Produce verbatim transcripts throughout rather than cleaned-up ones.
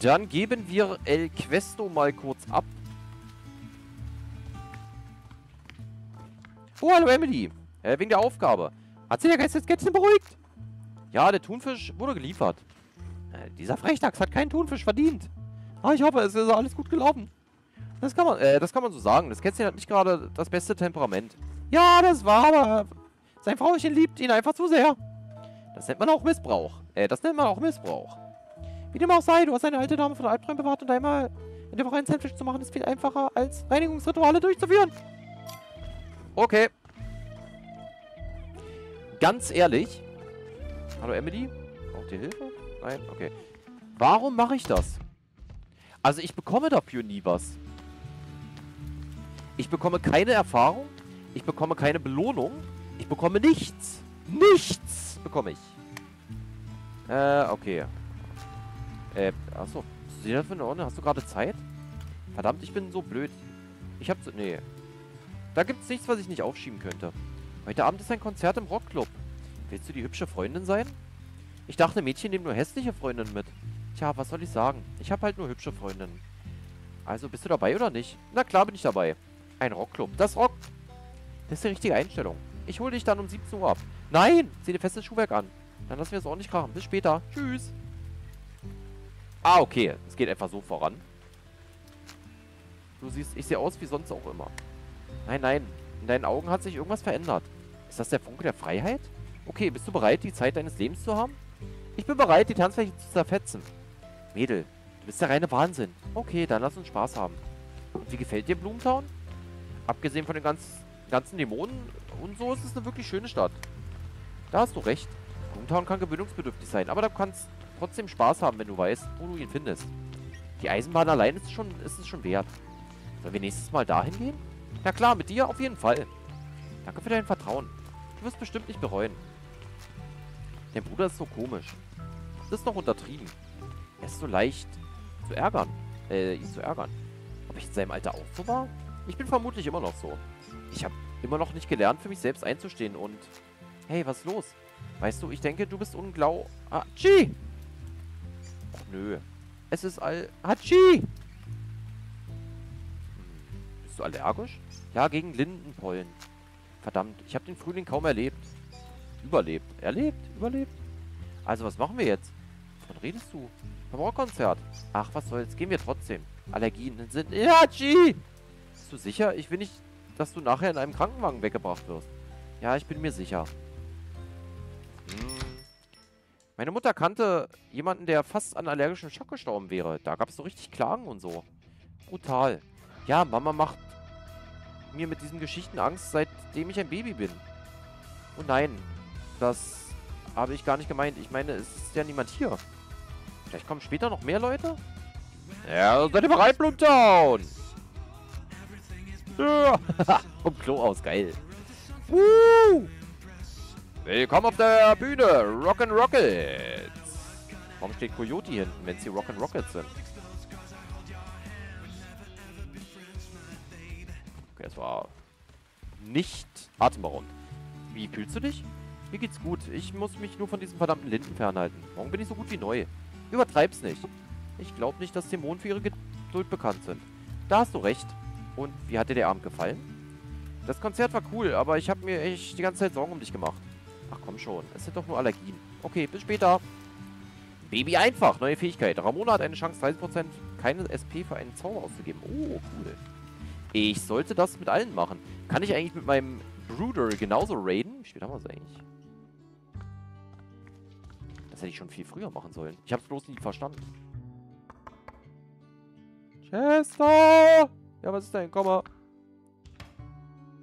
Dann geben wir El Questo mal kurz ab. Oh, hallo Emily. Äh, wegen der Aufgabe. Hat sich der Geist des Kätzchen beruhigt? Ja, der Thunfisch wurde geliefert. Äh, dieser Frechdachs hat keinen Thunfisch verdient. Ah, ich hoffe, es ist alles gut gelaufen. Das kann man, äh, das kann man so sagen. Das Kätzchen hat nicht gerade das beste Temperament. Ja, das war aber... Sein Frauchen liebt ihn einfach zu sehr. Das nennt man auch Missbrauch. Äh, das nennt man auch Missbrauch. Wie dem auch sei, du hast eine alte Dame von Albträumen bewahrt und einmal in der Woche einen Sandwich zu machen, ist viel einfacher, als Reinigungsrituale durchzuführen. Okay. Ganz ehrlich. Hallo Emily? Braucht ihr Hilfe? Nein? Okay. Warum mache ich das? Also ich bekomme dafür nie was. Ich bekomme keine Erfahrung. Ich bekomme keine Belohnung. Ich bekomme nichts. Nichts bekomme ich. Äh, okay. Äh, achso. Was ist das für eine Ordnung? Hast du gerade Zeit? Verdammt, ich bin so blöd. Ich hab so... Nee. Da gibt's nichts, was ich nicht aufschieben könnte. Heute Abend ist ein Konzert im Rockclub. Willst du die hübsche Freundin sein? Ich dachte, Mädchen nehmen nur hässliche Freundinnen mit. Tja, was soll ich sagen? Ich hab halt nur hübsche Freundinnen. Also, bist du dabei oder nicht? Na klar bin ich dabei. Ein Rockclub. Das Rock... Das ist die richtige Einstellung. Ich hole dich dann um siebzehn Uhr ab. Nein! Zieh dir festes Schuhwerk an. Dann lassen wir es ordentlich krachen. Bis später. Tschüss. Ah, okay. Es geht einfach so voran. Du siehst, ich sehe aus wie sonst auch immer. Nein, nein. In deinen Augen hat sich irgendwas verändert. Ist das der Funke der Freiheit? Okay, bist du bereit, die Zeit deines Lebens zu haben? Ich bin bereit, die Tanzfläche zu zerfetzen. Mädel, du bist der reine Wahnsinn. Okay, dann lass uns Spaß haben. Und wie gefällt dir Bloomtown? Abgesehen von den ganz... ganzen Dämonen und so ist es eine wirklich schöne Stadt. Da hast du recht. Bloomtown kann gewöhnungsbedürftig sein, aber du kannst trotzdem Spaß haben, wenn du weißt, wo du ihn findest. Die Eisenbahn allein ist, schon, ist es schon wert. Sollen wir nächstes Mal dahin gehen? Na klar, mit dir auf jeden Fall. Danke für dein Vertrauen. Du wirst bestimmt nicht bereuen. Dein Bruder ist so komisch. Das ist noch untertrieben. Er ist so leicht zu ärgern. Äh, ihn zu ärgern. Ob ich in seinem Alter auch so war? Ich bin vermutlich immer noch so. Ich habe immer noch nicht gelernt, für mich selbst einzustehen und... Hey, was ist los? Weißt du, ich denke, du bist unglaublich... Hatschi! Oh, nö. Es ist all... Hatschi! Bist du allergisch? Ja, gegen Lindenpollen. Verdammt, ich habe den Frühling kaum erlebt. Überlebt. Erlebt? Überlebt? Also, was machen wir jetzt? Wovon redest du? Beim Rockkonzert. Ach, was soll's. Gehen wir trotzdem. Allergien sind... Hatschi! Bist du sicher? Ich will nicht... dass du nachher in einem Krankenwagen weggebracht wirst. Ja, ich bin mir sicher. Hm. Meine Mutter kannte jemanden, der fast an allergischem Schock gestorben wäre. Da gab es so richtig Klagen und so. Brutal. Ja, Mama macht mir mit diesen Geschichten Angst, seitdem ich ein Baby bin. Oh nein, das habe ich gar nicht gemeint. Ich meine, es ist ja niemand hier. Vielleicht kommen später noch mehr Leute? Ja, seid ihr bereit, Bloomtown? Vom Klo aus, geil. Woo! Willkommen auf der Bühne, Rock and Rockets. Warum steht Coyote hinten, wenn sie Rock and Rockets sind? Okay, es war nicht atemberaubend. Wie fühlst du dich? Mir geht's gut. Ich muss mich nur von diesen verdammten Linden fernhalten. Warum bin ich so gut wie neu? Übertreib's nicht. Ich glaube nicht, dass Dämonen für ihre Geduld bekannt sind. Da hast du recht. Und wie hat dir der Abend gefallen? Das Konzert war cool, aber ich habe mir echt die ganze Zeit Sorgen um dich gemacht. Ach komm schon, es sind doch nur Allergien. Okay, bis später. Baby einfach, neue Fähigkeit. Ramona hat eine Chance, dreißig Prozent keine S P für einen Zauber auszugeben. Oh, cool. Ich sollte das mit allen machen. Kann ich eigentlich mit meinem Brooder genauso raiden? Wie spät haben wir es eigentlich? Das hätte ich schon viel früher machen sollen. Ich habe es bloß nie verstanden. Chester! Ja, was ist dein Komma?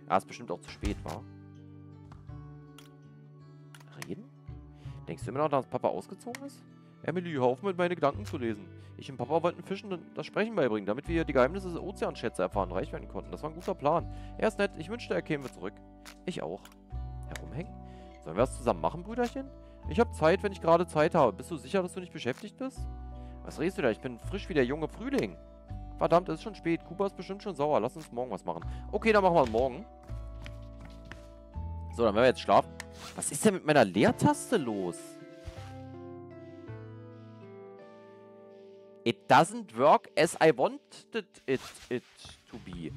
Ah, ist bestimmt auch zu spät, war. Reden? Denkst du immer noch, dass Papa ausgezogen ist? Emily, hör auf, mit meine Gedanken zu lesen. Ich und Papa wollten Fischen das Sprechen beibringen, damit wir die Geheimnisse des Ozeanschätze erfahren und reich werden konnten. Das war ein guter Plan. Er ist nett. Ich wünschte, er käme zurück. Ich auch. Herumhängen? Sollen wir das zusammen machen, Brüderchen? Ich habe Zeit, wenn ich gerade Zeit habe. Bist du sicher, dass du nicht beschäftigt bist? Was redest du da? Ich bin frisch wie der junge Frühling. Verdammt, es ist schon spät. Kuba ist bestimmt schon sauer. Lass uns morgen was machen. Okay, dann machen wir morgen. So, dann werden wir jetzt schlafen. Was ist denn mit meiner Leertaste los? It doesn't work as I wanted it, it to be.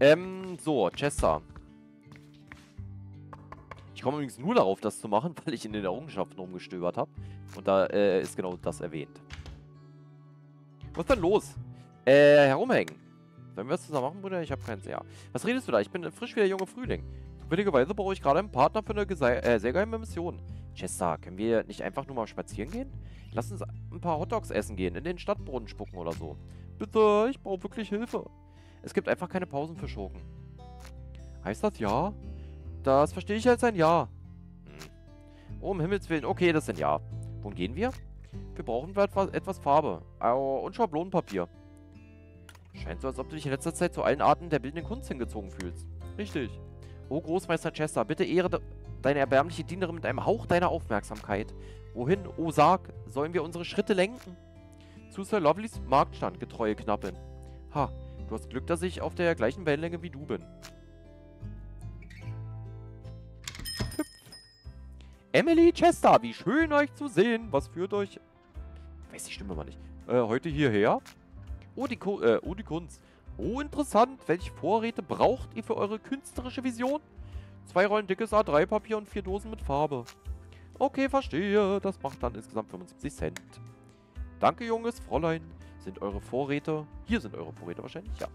Ähm, so, Chester. Ich komme übrigens nur darauf, das zu machen, weil ich in den Errungenschaften rumgestöbert habe. Und da äh, ist genau das erwähnt. Was denn los? Äh, herumhängen. Sollen wir das zusammen machen, Bruder? Ich habe keins, ja. Was redest du da? Ich bin frisch wie der junge Frühling. Zufälligerweise brauche ich gerade einen Partner für eine äh, sehr geheime Mission. Chester, können wir nicht einfach nur mal spazieren gehen? Lass uns ein paar Hotdogs essen gehen, in den Stadtbrunnen spucken oder so. Bitte, ich brauche wirklich Hilfe. Es gibt einfach keine Pausen für Schurken. Heißt das ja? Das verstehe ich als ein Ja. Hm. Oh, um Himmels Willen. Okay, das ist ein Ja. Wohin gehen wir? Wir brauchen etwas Farbe. Oh, und Schablonenpapier. Scheint so, als ob du dich in letzter Zeit zu allen Arten der bildenden Kunst hingezogen fühlst. Richtig. Oh, Großmeister Chester, bitte ehre de deine erbärmliche Dienerin mit einem Hauch deiner Aufmerksamkeit. Wohin, oh sag, sollen wir unsere Schritte lenken? Zu Sir Lovelys Marktstand, getreue Knappin. Ha, du hast Glück, dass ich auf der gleichen Wellenlänge wie du bin. Hüpf. Emily, Chester, wie schön euch zu sehen. Was führt euch... Weiß die Stimme mal nicht. Äh, heute hierher? Oh die, Ku äh, oh, die Kunst. Oh, interessant. Welche Vorräte braucht ihr für eure künstlerische Vision? Zwei Rollen dickes A drei Papier und vier Dosen mit Farbe. Okay, verstehe. Das macht dann insgesamt fünfundsiebzig Cent. Danke, junges Fräulein. Sind eure Vorräte... Hier sind eure Vorräte wahrscheinlich, ja.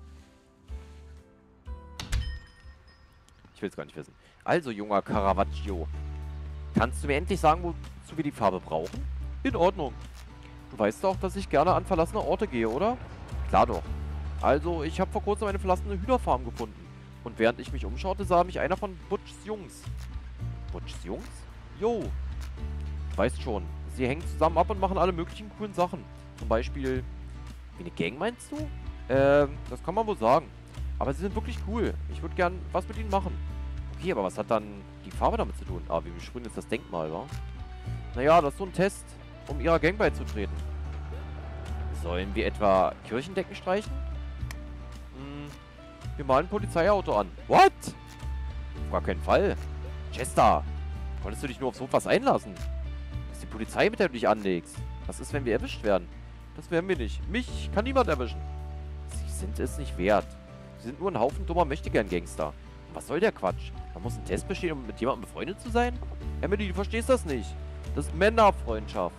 Ich will es gar nicht wissen. Also, junger Caravaggio. Kannst du mir endlich sagen, wozu wir die Farbe brauchen? In Ordnung. Du weißt doch, dass ich gerne an verlassene Orte gehe, oder? Klar doch. Also, ich habe vor kurzem eine verlassene Hühnerfarm gefunden. Und während ich mich umschaute, sah mich einer von Butchs Jungs. Butchs Jungs? Jo. Du weißt schon, sie hängen zusammen ab und machen alle möglichen coolen Sachen. Zum Beispiel... Wie eine Gang, meinst du? Ähm, das kann man wohl sagen. Aber sie sind wirklich cool. Ich würde gern was mit ihnen machen. Okay, aber was hat dann die Farbe damit zu tun? Ah, wir besprühen jetzt das Denkmal, wa? Naja, das ist so ein Test, um ihrer Gang beizutreten. Sollen wir etwa Kirchendecken streichen? Hm, wir malen ein Polizeiauto an. What? Auf gar keinen Fall. Chester, konntest du dich nur auf so etwas einlassen? Das ist die Polizei, mit der du dich anlegst. Was ist, wenn wir erwischt werden? Das werden wir nicht. Mich kann niemand erwischen. Sie sind es nicht wert. Sie sind nur ein Haufen dummer Mächtigern-Gangster. Und was soll der Quatsch? Man muss ein Test bestehen, um mit jemandem befreundet zu sein? Emily, du verstehst das nicht. Das ist Männerfreundschaft.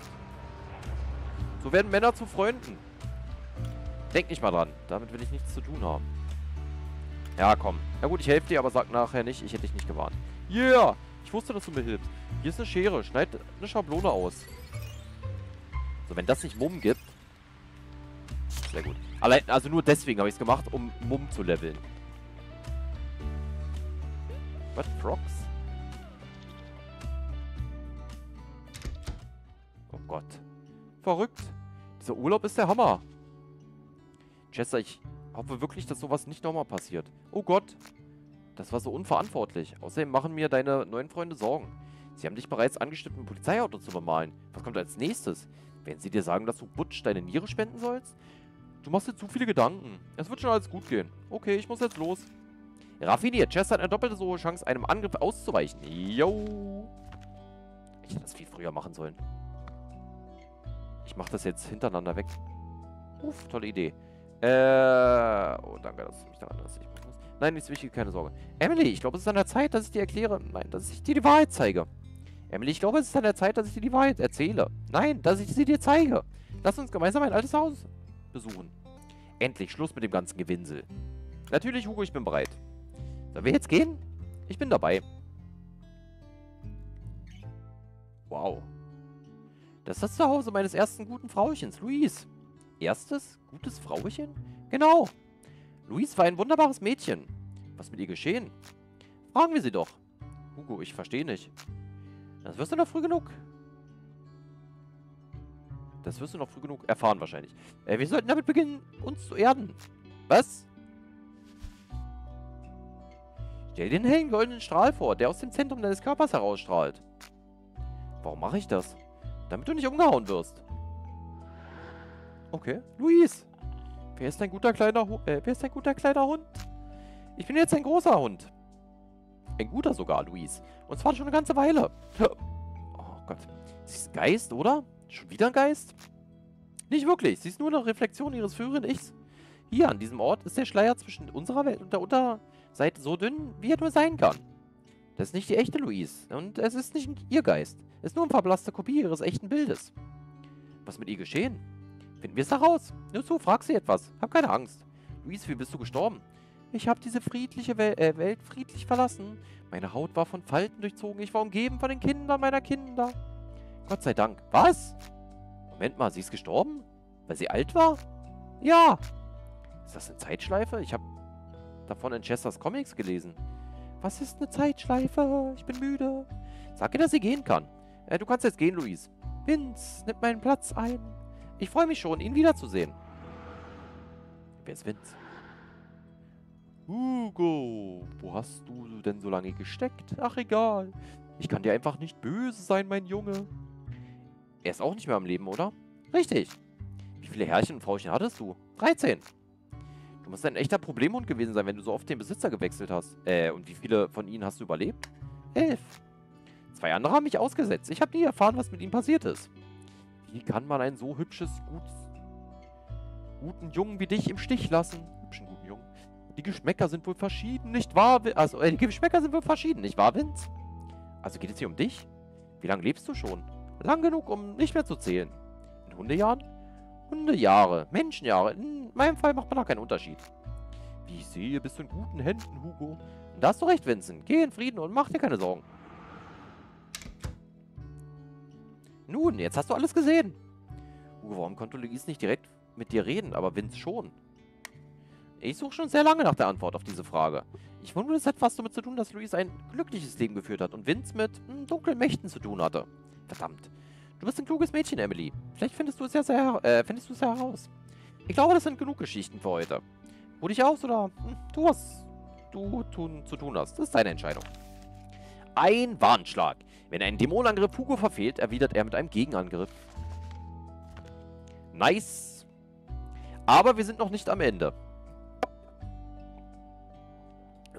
So werden Männer zu Freunden. Denk nicht mal dran. Damit will ich nichts zu tun haben. Ja, komm. Na gut, ich helfe dir, aber sag nachher nicht, ich hätte dich nicht gewarnt. Yeah! Ich wusste, dass du mir hilfst. Hier ist eine Schere. Schneid eine Schablone aus. So, wenn das nicht Mumm gibt... Sehr gut. Allein, also nur deswegen habe ich es gemacht, um Mumm zu leveln. What, Frogs? Oh Gott. Verrückt. Dieser Urlaub ist der Hammer. Chester, ich hoffe wirklich, dass sowas nicht nochmal passiert. Oh Gott. Das war so unverantwortlich. Außerdem machen mir deine neuen Freunde Sorgen. Sie haben dich bereits angestimmt, ein Polizeiauto zu bemalen. Was kommt als nächstes? Werden sie dir sagen, dass du Butch deine Niere spenden sollst? Du machst dir zu viele Gedanken. Es wird schon alles gut gehen. Okay, ich muss jetzt los. Raffiniert. Chester hat eine doppelte so hohe Chance, einem Angriff auszuweichen. Yo. Ich hätte das viel früher machen sollen. Ich mache das jetzt hintereinander weg. Uff, tolle Idee. Äh, oh, danke, dass du mich daran erinnerst. Nein, nichts wichtig, keine Sorge. Emily, ich glaube, es ist an der Zeit, dass ich dir erkläre... Nein, dass ich dir die Wahrheit zeige. Emily, ich glaube, es ist an der Zeit, dass ich dir die Wahrheit erzähle. Nein, dass ich sie dir zeige. Lass uns gemeinsam ein altes Haus besuchen. Endlich, Schluss mit dem ganzen Gewinsel. Natürlich, Hugo, ich bin bereit. Sollen wir jetzt gehen? Ich bin dabei. Wow. Das ist das Zuhause meines ersten guten Frauchens, Louise. Erstes gutes Frauchen? Genau. Louise war ein wunderbares Mädchen. Was mit ihr geschehen? Fragen wir sie doch. Hugo, ich verstehe nicht. Das wirst du noch früh genug. Das wirst du noch früh genug erfahren wahrscheinlich. Äh, wir sollten damit beginnen, uns zu erden. Was? Stell dir den hellen goldenen Strahl vor, der aus dem Zentrum deines Körpers herausstrahlt. Warum mache ich das? Damit du nicht umgehauen wirst. Okay. Louise! Wer ist dein guter kleiner Hund? Äh, wer ist dein guter kleiner Hund? Ich bin jetzt ein großer Hund. Ein guter sogar, Louise. Und zwar schon eine ganze Weile. Oh Gott. Sie ist ein Geist, oder? Schon wieder ein Geist? Nicht wirklich, sie ist nur eine Reflexion ihres früheren Ichs. Hier an diesem Ort ist der Schleier zwischen unserer Welt und der Unterseite so dünn, wie er nur sein kann. Das ist nicht die echte Louise und es ist nicht ihr Geist. Es ist nur eine verblasste Kopie ihres echten Bildes. Was mit ihr geschehen? Finden wir es heraus. Nur zu, frag sie etwas. Hab keine Angst. Louise, wie bist du gestorben? Ich habe diese friedliche Wel äh, Welt friedlich verlassen. Meine Haut war von Falten durchzogen. Ich war umgeben von den Kindern meiner Kinder. Gott sei Dank. Was? Moment mal, sie ist gestorben? Weil sie alt war? Ja. Ist das eine Zeitschleife? Ich habe davon in Chesters Comics gelesen. Was ist eine Zeitschleife? Ich bin müde. Sag ihr, dass sie gehen kann. Äh, du kannst jetzt gehen, Louise. Vince, nimm meinen Platz ein. Ich freue mich schon, ihn wiederzusehen. Wer ist Vince? Hugo, wo hast du denn so lange gesteckt? Ach, egal. Ich kann dir einfach nicht böse sein, mein Junge. Er ist auch nicht mehr am Leben, oder? Richtig. Wie viele Herrchen und Frauchen hattest du? dreizehn. Du musst ein echter Problemhund gewesen sein, wenn du so oft den Besitzer gewechselt hast. Äh, und wie viele von ihnen hast du überlebt? elf. Zwei andere haben mich ausgesetzt. Ich habe nie erfahren, was mit ihnen passiert ist. Wie kann man ein so hübsches, gutes, guten Jungen wie dich im Stich lassen? Hübschen, guten Jungen. Die Geschmäcker sind wohl verschieden, nicht wahr? Also, äh, die Geschmäcker sind wohl verschieden, nicht wahr, Vince? Also geht es hier um dich? Wie lange lebst du schon? Lang genug, um nicht mehr zu zählen. In Hundejahren? Hundejahre, Menschenjahre. In meinem Fall macht man da keinen Unterschied. Wie ich sehe, bist du in guten Händen, Hugo. Und da hast du recht, Vincent. Geh in Frieden und mach dir keine Sorgen. Nun, jetzt hast du alles gesehen. Hugo, warum konnte Louise nicht direkt mit dir reden, aber Vince schon? Ich suche schon sehr lange nach der Antwort auf diese Frage. Ich wundere, es hat was damit zu tun, dass Louise ein glückliches Leben geführt hat und Vince mit m, dunklen Mächten zu tun hatte. Verdammt. Du bist ein kluges Mädchen, Emily. Vielleicht findest du es ja sehr, äh, findest du es ja heraus. Ich glaube, das sind genug Geschichten für heute. Ruh dich aus oder hm, tu, was du tun, zu tun hast. Das ist deine Entscheidung. Ein Warnschlag. Wenn ein Dämonenangriff Hugo verfehlt, erwidert er mit einem Gegenangriff. Nice. Aber wir sind noch nicht am Ende.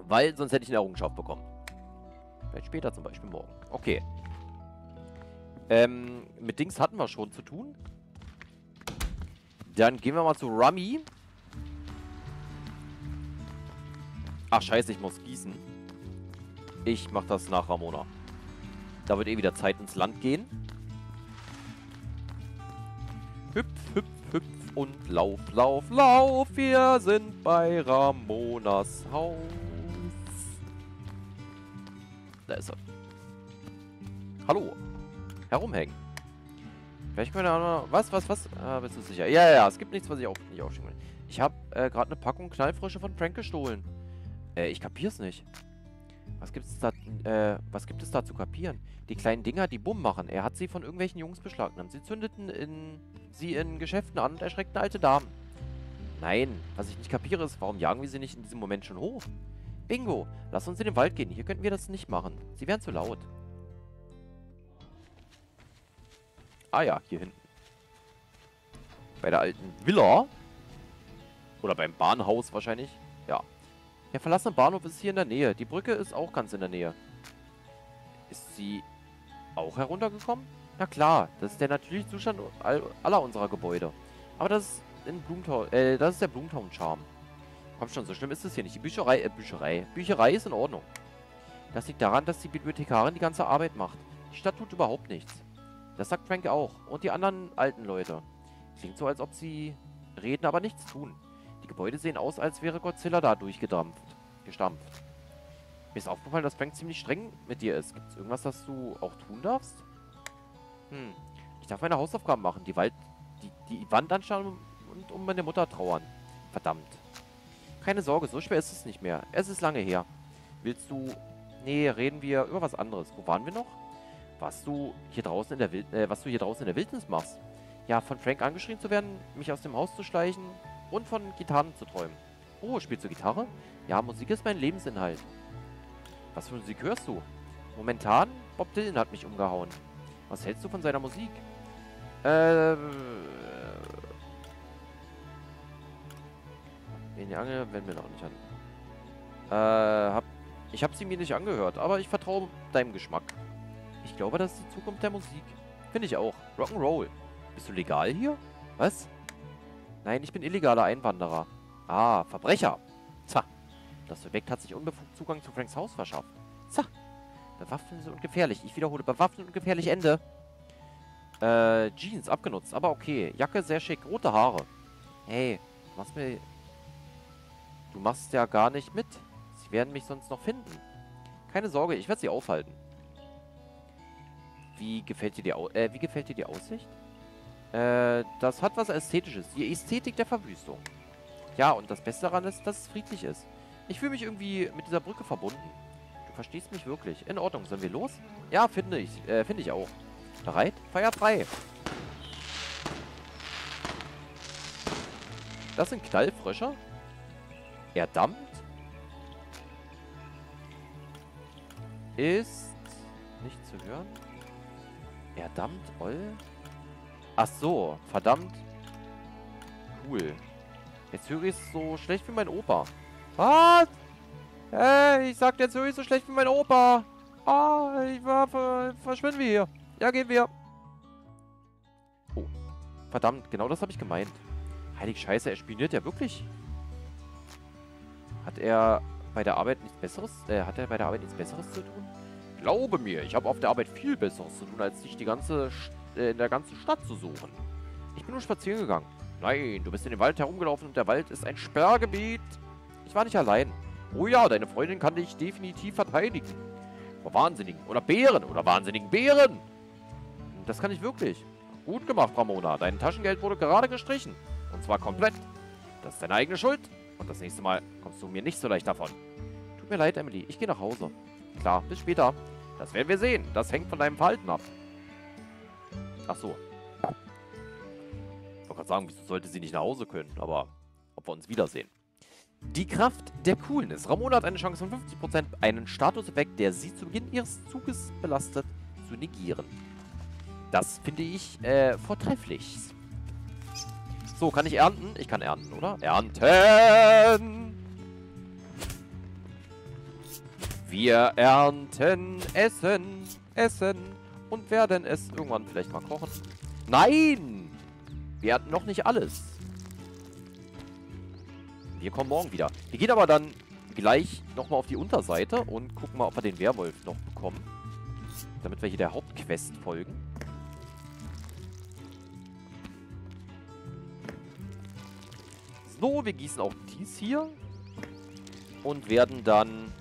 Weil sonst hätte ich eine Errungenschaft bekommen. Vielleicht später zum Beispiel, morgen. Okay. Ähm, mit Dings hatten wir schon zu tun. Dann gehen wir mal zu Rummy. Ach, scheiße, ich muss gießen. Ich mach das nach Ramona. Da wird eh wieder Zeit ins Land gehen. Hüpf, hüpf, hüpf und lauf, lauf, lauf. Wir sind bei Ramonas Haus. Da ist er. Hallo. Herumhängen. Vielleicht können wir da noch... Was, was, was? Ah, bist du sicher? Ja, ja, ja. Es gibt nichts, was ich auch nicht aufschieben will. Ich habe äh, gerade eine Packung Knallfrische von Frank gestohlen. Äh, ich kapier's nicht. Was gibt es da, äh, was gibt es da zu kapieren? Die kleinen Dinger, die Bumm machen. Er hat sie von irgendwelchen Jungs beschlagnahmt. Sie zündeten in, sie in Geschäften an und erschreckten alte Damen. Nein, was ich nicht kapiere ist, warum jagen wir sie nicht in diesem Moment schon hoch? Bingo, lass uns in den Wald gehen. Hier könnten wir das nicht machen. Sie wären zu laut. Ah ja, hier hinten. Bei der alten Villa. Oder beim Bahnhaus wahrscheinlich. Ja. Der verlassene Bahnhof ist hier in der Nähe. Die Brücke ist auch ganz in der Nähe. Ist sie auch heruntergekommen? Na klar, das ist der natürliche Zustand aller unserer Gebäude. Aber das ist, in Bloomtown, äh, das ist der Bloomtown-Charme. Komm schon, so schlimm ist es hier nicht. Die Bücherei, äh, Bücherei. Bücherei ist in Ordnung. Das liegt daran, dass die Bibliothekarin die ganze Arbeit macht. Die Stadt tut überhaupt nichts. Das sagt Frank auch. Und die anderen alten Leute. Klingt so, als ob sie reden, aber nichts tun. Die Gebäude sehen aus, als wäre Godzilla da durchgedampft. Gestampft. Mir ist aufgefallen, dass Frank ziemlich streng mit dir ist. Gibt es irgendwas, das du auch tun darfst? Hm. Ich darf meine Hausaufgaben machen. Die, Wald, die, die Wand anschauen und um meine Mutter trauern. Verdammt. Keine Sorge, so schwer ist es nicht mehr. Es ist lange her. Willst du... Nee, reden wir über was anderes. Wo waren wir noch? Was du hier draußen in der Wild äh, was du hier draußen in der Wildnis machst. Ja, von Frank angeschrien zu werden, mich aus dem Haus zu schleichen und von Gitarren zu träumen. Oh, spielst du Gitarre? Ja, Musik ist mein Lebensinhalt. Was für Musik hörst du? Momentan, Bob Dylan hat mich umgehauen. Was hältst du von seiner Musik? Äh... In die Angel wenden wir noch nicht an. Äh, hab, ich hab sie mir nicht angehört, aber ich vertraue deinem Geschmack. Ich glaube, das ist die Zukunft der Musik. Finde ich auch. Rock'n'Roll. Bist du legal hier? Was? Nein, ich bin illegaler Einwanderer. Ah, Verbrecher. Tja. Das Subjekt hat sich unbefugt Zugang zu Franks Haus verschafft. Tja. Bewaffnet und gefährlich. Ich wiederhole, bewaffnet und gefährlich. Ende. Äh, Jeans, abgenutzt. Aber okay. Jacke, sehr schick. Rote Haare. Hey, du machst mir... Du machst ja gar nicht mit. Sie werden mich sonst noch finden. Keine Sorge, ich werde sie aufhalten. Wie gefällt dir die, Au äh, wie gefällt dir die Aussicht? Äh, das hat was Ästhetisches. Die Ästhetik der Verwüstung. Ja, und das Beste daran ist, dass es friedlich ist. Ich fühle mich irgendwie mit dieser Brücke verbunden. Du verstehst mich wirklich. In Ordnung, sollen wir los? Ja, finde ich. Äh, finde ich auch. Bereit? Feuer frei. Das sind Knallfrösche. Erdammt. Ist nicht zu hören. Verdammt, oll. Ach so, verdammt. Cool. Jetzt höre ich es so schlecht wie mein Opa. Was? Hey, ich sagte, jetzt höre ich so schlecht wie mein Opa. Ah, ich war... Ver verschwinden wir hier. Ja, gehen wir. Oh. Verdammt, genau das habe ich gemeint. Heilig Scheiße, er spioniert ja wirklich. Hat er bei der Arbeit nichts Besseres... Äh, hat er bei der Arbeit nichts Besseres zu tun? Glaube mir, ich habe auf der Arbeit viel Besseres zu tun, als dich die ganze äh, in der ganzen Stadt zu suchen. Ich bin nur spazieren gegangen. Nein, du bist in den Wald herumgelaufen und der Wald ist ein Sperrgebiet. Ich war nicht allein. Oh ja, deine Freundin kann dich definitiv verteidigen. Vor Wahnsinnigen oder Bären oder wahnsinnigen Bären. Das kann ich wirklich. Gut gemacht, Ramona. Dein Taschengeld wurde gerade gestrichen. Und zwar komplett. Das ist deine eigene Schuld. Und das nächste Mal kommst du mir nicht so leicht davon. Tut mir leid, Emily. Ich gehe nach Hause. Klar, bis später. Das werden wir sehen. Das hängt von deinem Verhalten ab. Ach so. Ich wollte gerade sagen, wieso sollte sie nicht nach Hause können, aber ob wir uns wiedersehen. Die Kraft der Coolness. Ramona hat eine Chance von fünfzig Prozent, einen Statuseffekt, der sie zu Beginn ihres Zuges belastet, zu negieren. Das finde ich äh, vortrefflich. So, kann ich ernten? Ich kann ernten, oder? Ernten! Wir ernten, essen, essen und werden es irgendwann vielleicht mal kochen. Nein! Wir hatten noch nicht alles. Wir kommen morgen wieder. Wir gehen aber dann gleich nochmal auf die Unterseite und gucken mal, ob wir den Werwolf noch bekommen. Damit wir hier der Hauptquest folgen. So, wir gießen auch dies hier. Und werden dann...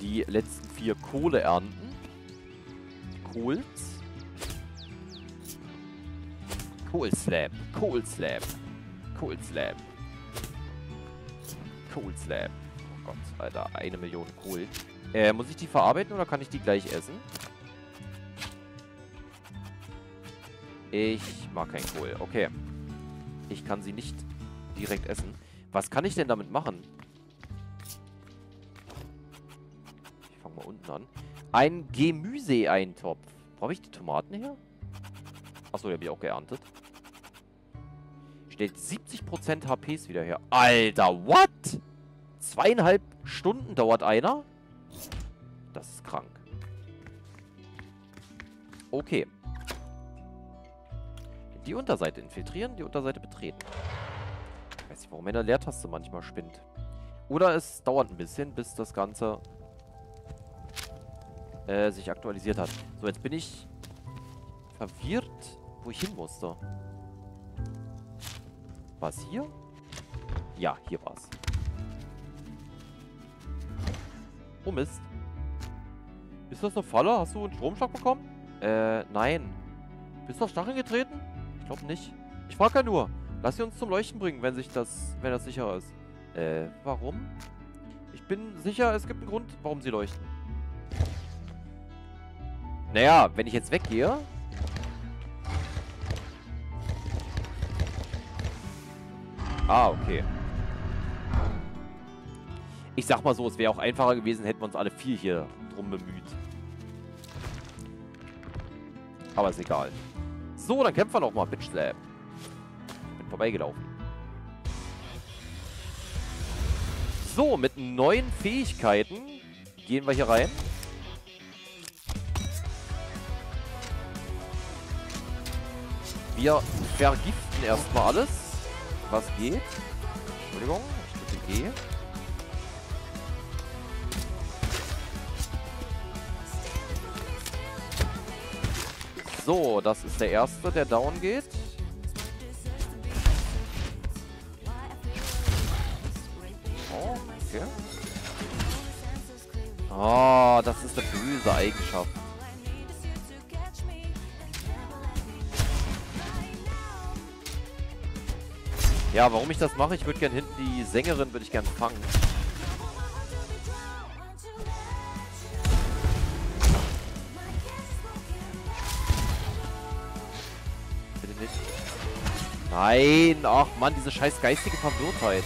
die letzten vier Kohle ernten. Kohls. Kohlslab. Kohlslab. Kohlslab. Kohlslab. Oh Gott, Alter. Eine Million Kohl. Äh, muss ich die verarbeiten oder kann ich die gleich essen? Ich mag kein Kohl. Okay. Ich kann sie nicht direkt essen. Was kann ich denn damit machen? Mal unten an. Ein Gemüseeintopf. Brauche ich die Tomaten her? Achso, die habe ich auch geerntet. Stellt siebzig Prozent H Ps wieder her. Alter, what? Zweieinhalb Stunden dauert einer? Das ist krank. Okay. Die Unterseite infiltrieren, die Unterseite betreten. Ich weiß nicht, warum meine Leertaste manchmal spinnt. Oder es dauert ein bisschen, bis das Ganze... Äh, sich aktualisiert hat. So, jetzt bin ich verwirrt, wo ich hin musste. War es hier? Ja, hier war es. Oh Mist. Ist das eine Falle? Hast du einen Stromschlag bekommen? Äh, nein. Bist du auf Stacheln getreten? Ich glaube nicht. Ich frage ja nur. Lass sie uns zum Leuchten bringen, wenn sich das, wenn das sicherer ist. Äh, warum? Ich bin sicher, es gibt einen Grund, warum sie leuchten. Naja, wenn ich jetzt weggehe... Ah, okay. Ich sag mal so, es wäre auch einfacher gewesen, hätten wir uns alle vier hier drum bemüht. Aber ist egal. So, dann kämpfen wir nochmal, Bitch Slap. Ich bin vorbeigelaufen. So, mit neuen Fähigkeiten gehen wir hier rein. Wir vergiften erstmal alles, was geht. Entschuldigung, ich drücke G. So, das ist der erste, der down geht. Oh, okay. Oh, das ist eine böse Eigenschaft. Ja, warum ich das mache, ich würde gern hinten die Sängerin, würde ich gern fangen. Bitte nicht. Nein, ach Mann, diese scheiß geistige Verwirrtheit.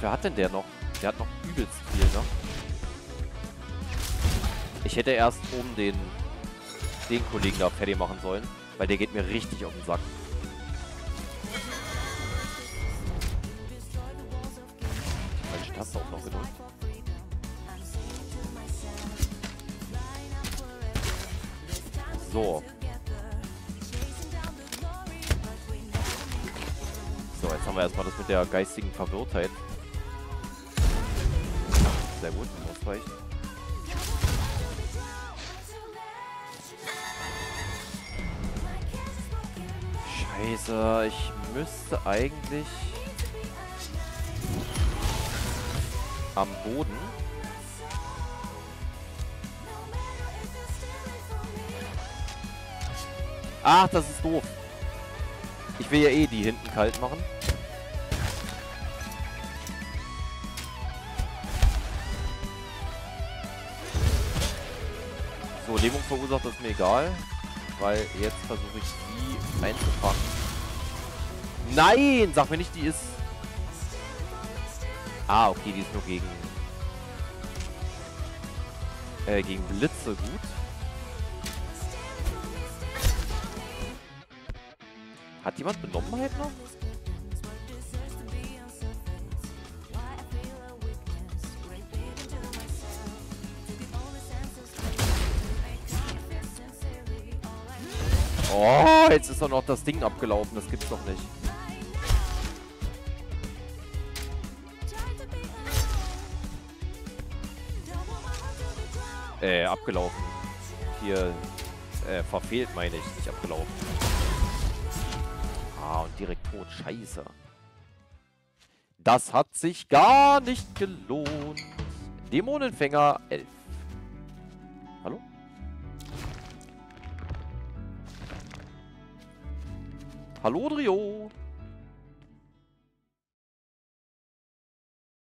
Wer hat denn der noch? Der hat noch übelst viel, ne? Ich hätte erst oben den, den Kollegen da fertig machen sollen, weil der geht mir richtig auf den Sack. Falsche Taste auch noch gedrückt. So. So, jetzt haben wir erstmal das mit der geistigen Verwirrtheit. Sehr gut, ausreichend. Scheiße, ich müsste eigentlich am Boden. Ach, das ist doof. Ich will ja eh die hinten kalt machen. So, Lähmung verursacht, das ist mir egal, weil jetzt versuche ich die einzufangen. Nein! Sag mir nicht, die ist... Ah, okay, die ist nur gegen... Äh, gegen Blitze gut. Hat jemand Benommenheit noch? Oh, jetzt ist doch noch das Ding abgelaufen. Das gibt's doch nicht. Äh, abgelaufen. Hier, äh, verfehlt meine ich. Nicht abgelaufen. Ah, und direkt tot. Scheiße. Das hat sich gar nicht gelohnt. Dämonenfänger elf. Hallo? Hallo, Drio!